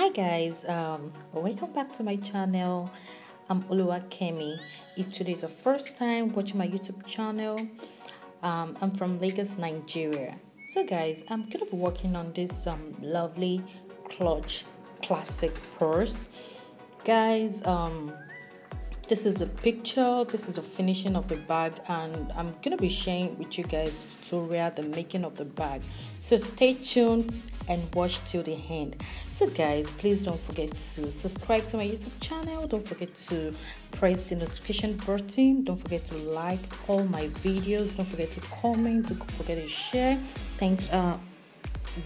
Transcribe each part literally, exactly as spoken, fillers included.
Hi guys, um, welcome back to my channel. I'm Oluwakemi. If today is your first time watching my YouTube channel, um, I'm from Lagos, Nigeria. So guys, I'm gonna be working on this um, lovely clutch classic purse. Guys, um, this is the picture, this is the finishing of the bag, and I'm gonna be sharing with you guys the tutorial, the making of the bag. So stay tuned and watch till the end. So guys, please don't forget to subscribe to my YouTube channel. Don't forget to press the notification button. Don't forget to like all my videos. Don't forget to comment. Don't forget to share. Thanks, uh,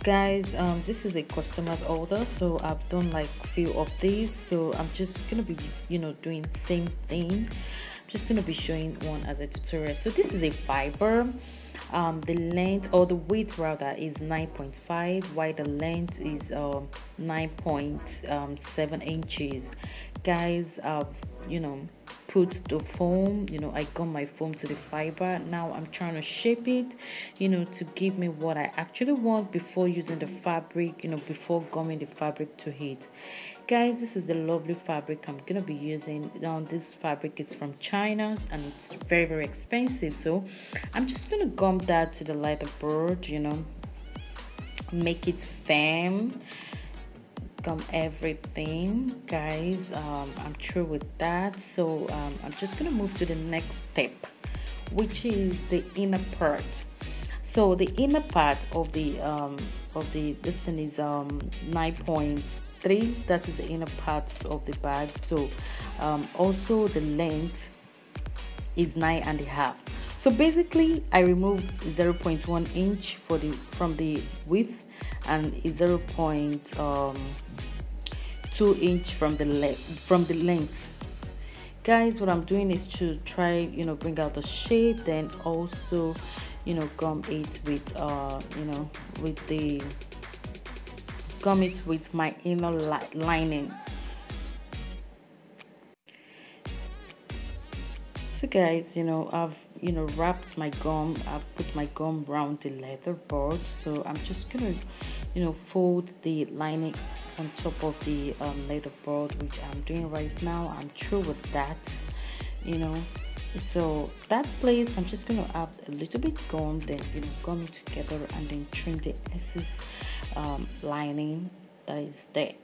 guys. Um, this is a customer's order, so I've done like few of these. So I'm just gonna be, you know, doing same thing. I'm just gonna be showing one as a tutorial. So this is a fiber. Um, the length or the width rather is nine point five, while the length is um, nine point seven inches. Guys, I've you know put the foam, you know I got my foam to the fiber. Now I'm trying to shape it, you know to give me what I actually want before using the fabric, you know before gumming the fabric to it. Guys, this is the lovely fabric I'm gonna be using. Now this fabric is from China and it's very very expensive, so I'm just gonna gum that to the lighter board, you know make it firm, gum everything. Guys, um, I'm through with that, so um, I'm just gonna move to the next step, which is the inner part. So the inner part of the um, of the this thing is um, nine point three. That is the inner part of the bag. So um, also the length is nine and a half. So basically, I removed zero point one inch for the from the width and zero point two inch from the le from the length. Guys, what I'm doing is to try, you know bring out the shape, then also, you know gum it with uh you know with the gum it with my inner li lining. So guys, you know I've you know wrapped my gum, I've put my gum round the leather board, so I'm just gonna you know fold the lining on top of the um, leather board, which I'm doing right now. I'm through with that, you know so that place I'm just gonna add a little bit gum, then you know gum it together, and then trim the excess um, lining that is there.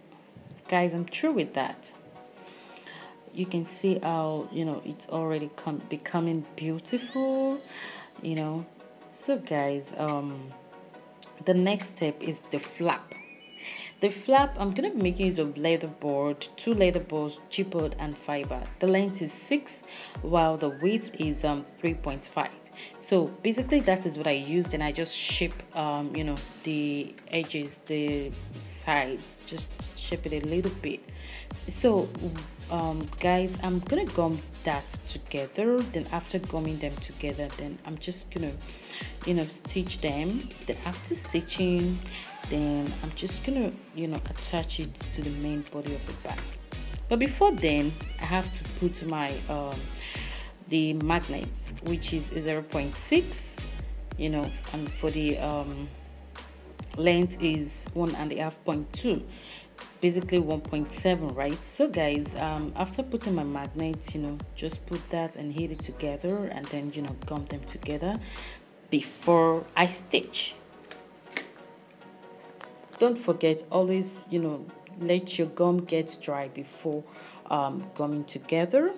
Guys, I'm through with that. You can see how you know it's already come becoming beautiful, you know so guys, um the next step is the flap. The flap I'm gonna be making use of leather board, two leather boards, chipboard and fiber. The length is six while the width is um three point five. So basically that is what I used, and I just shape um you know the edges, the sides, just shape it a little bit. So um guys, I'm gonna gum that together, then after gumming them together, then I'm just gonna you know stitch them. Then after stitching, then I'm just gonna you know attach it to the main body of the bag. But before then, I have to put my um the magnets, which is zero point six, you know and for the um length is one and a half point two, basically one point seven, right? So guys, um after putting my magnets, you know just put that and hit it together, and then you know gum them together before I stitch. Don't forget, always you know let your gum get dry before um gumming together,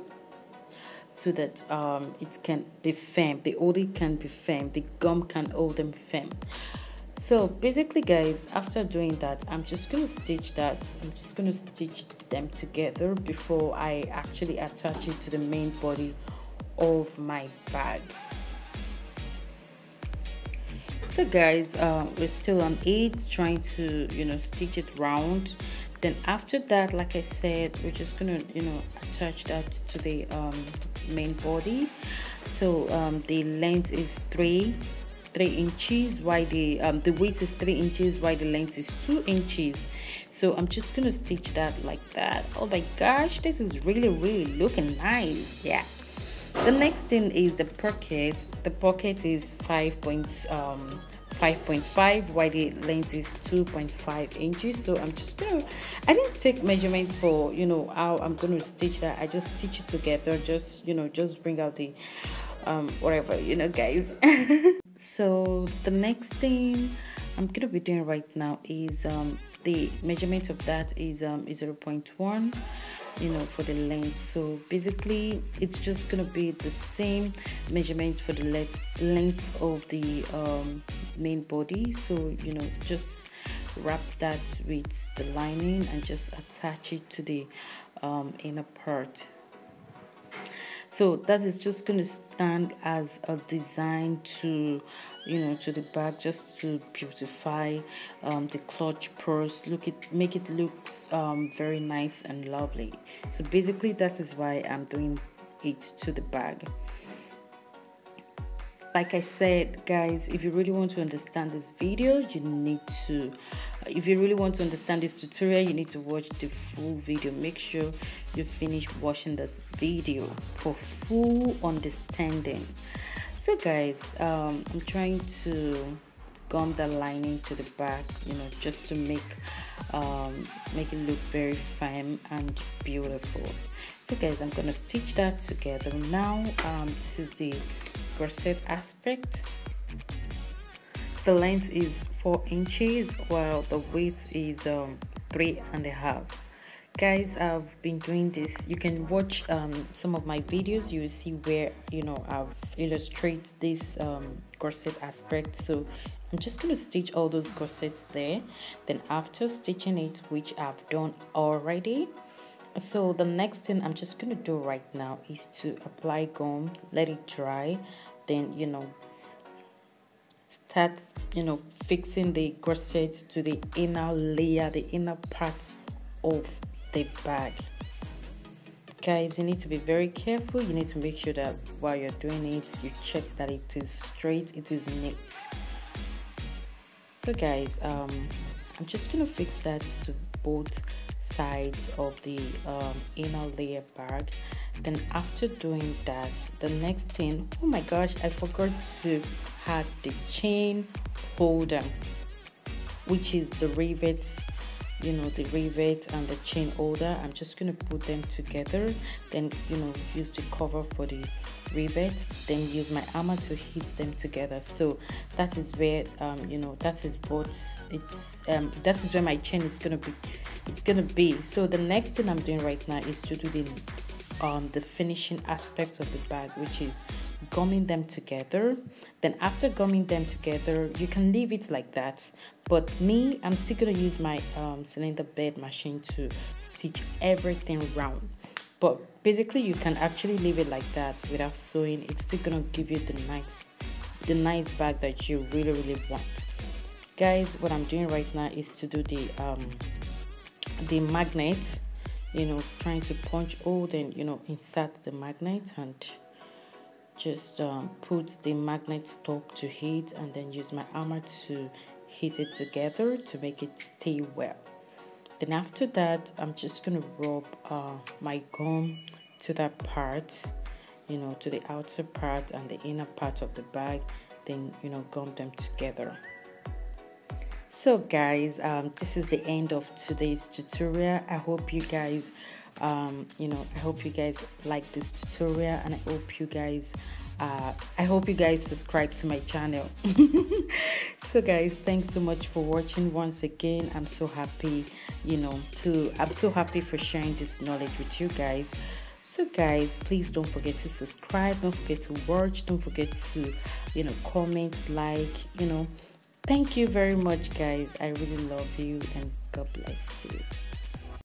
so that um it can be firm, the odor can be firm, the gum can hold them firm. So basically guys, after doing that, I'm just going to stitch that I'm just going to stitch them together before I actually attach it to the main body of my bag. So guys, uh, we're still on it, trying to you know stitch it round. Then after that, like I said, we're just gonna you know attach that to the um, main body. So um, the length is three three inches, while the um the width is three inches while the length is two inches. So I'm just gonna stitch that like that. Oh my gosh, this is really really looking nice. Yeah, the next thing is the pocket. The pocket is five point um five point five, while the length is two point five inches. So I'm just gonna, I didn't take measurement for, you know, how I'm going to stitch that. I just stitch it together, just, you know, just bring out the um whatever, you know, guys. So the next thing I'm gonna be doing right now is um the measurement of that is um is zero point one, you know, for the length. So basically it's just gonna be the same measurement for the length length of the um main body. So, you know, just wrap that with the lining and just attach it to the um inner part. So that is just going to stand as a design to, you know, to the back, just to beautify um, the clutch purse. Look it, make it look um, very nice and lovely. So basically that is why I'm doing it to the bag. Like I said, guys, if you really want to understand this video, you need to, if you really want to understand this tutorial, you need to watch the full video. Make sure you finish watching this video for full understanding. So guys, um, I'm trying to gum the lining to the back, you know, just to make um, make it look very fine and beautiful. So guys, I'm gonna stitch that together now. Um, this is the corset aspect. The length is four inches while the width is um, three and a half. Guys, I've been doing this. You can watch um, some of my videos. You will see where, you know, I've illustrated this um, corset aspect. So I'm just going to stitch all those corsets there. Then after stitching it, which I've done already, so the next thing I'm just going to do right now is to apply gum, let it dry, then, you know, start, you know, fixing the corset to the inner layer, the inner part of the bag. Guys, you need to be very careful. You need to make sure that while you're doing it, you check that it is straight, it is neat. So guys, um I'm just gonna fix that to both sides of the um, inner layer bag. Then after doing that, the next thing, oh my gosh, I forgot to add the chain holder, which is the rivets, you know, the rivet and the chain holder. I'm just gonna put them together, then, you know, use the cover for the rivets, then use my hammer to hit them together. So that is where um you know, that is what it's um that is where my chain is gonna be it's gonna be. So the next thing I'm doing right now is to do the um the finishing aspect of the bag, which is gumming them together. Then after gumming them together, you can leave it like that, but me, I'm still gonna use my um cylinder bed machine to stitch everything round. But basically you can actually leave it like that without sewing. It's still gonna give you the nice the nice bag that you really really want. Guys, what I'm doing right now is to do the um the magnet, you know, trying to punch hole, then, you know, insert the magnet and just um, put the magnet top to heat, and then use my hammer to hit it together to make it stay well. Then after that, I'm just gonna rub uh, my gum to that part, you know, to the outer part and the inner part of the bag, then, you know, gum them together. So guys, um, this is the end of today's tutorial. I hope you guys um you know i hope you guys like this tutorial, and i hope you guys uh i hope you guys subscribe to my channel. So guys, thanks so much for watching once again. I'm so happy, you know, to i'm so happy for sharing this knowledge with you guys. So guys, please don't forget to subscribe, don't forget to watch, don't forget to, you know, comment, like, you know. Thank you very much, guys. I really love you, and God bless you.